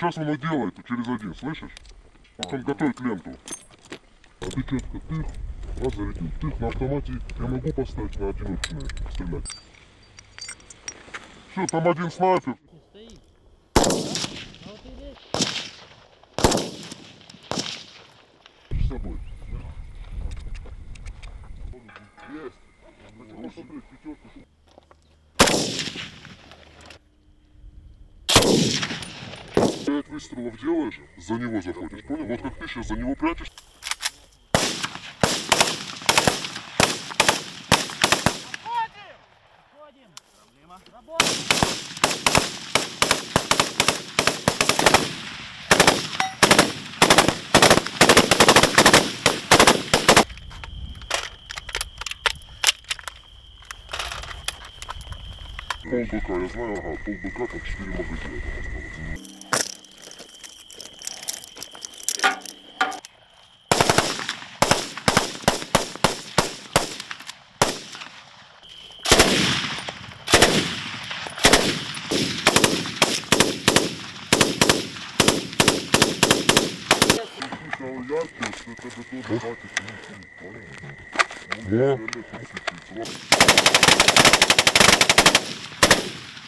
Сейчас он делает через один, слышишь? Он готовит ленту. А ты четко, ты раз зарядил. Ты на автомате, я могу поставить на одиночную стрелять. Все, там один снайпер. С собой. Есть. Пять выстрелов делаешь, за него заходишь, понял? Вот как ты сейчас за него прячешься. Пол БК, я знаю, ага, пол БК, там 4 магазина там осталось. Да.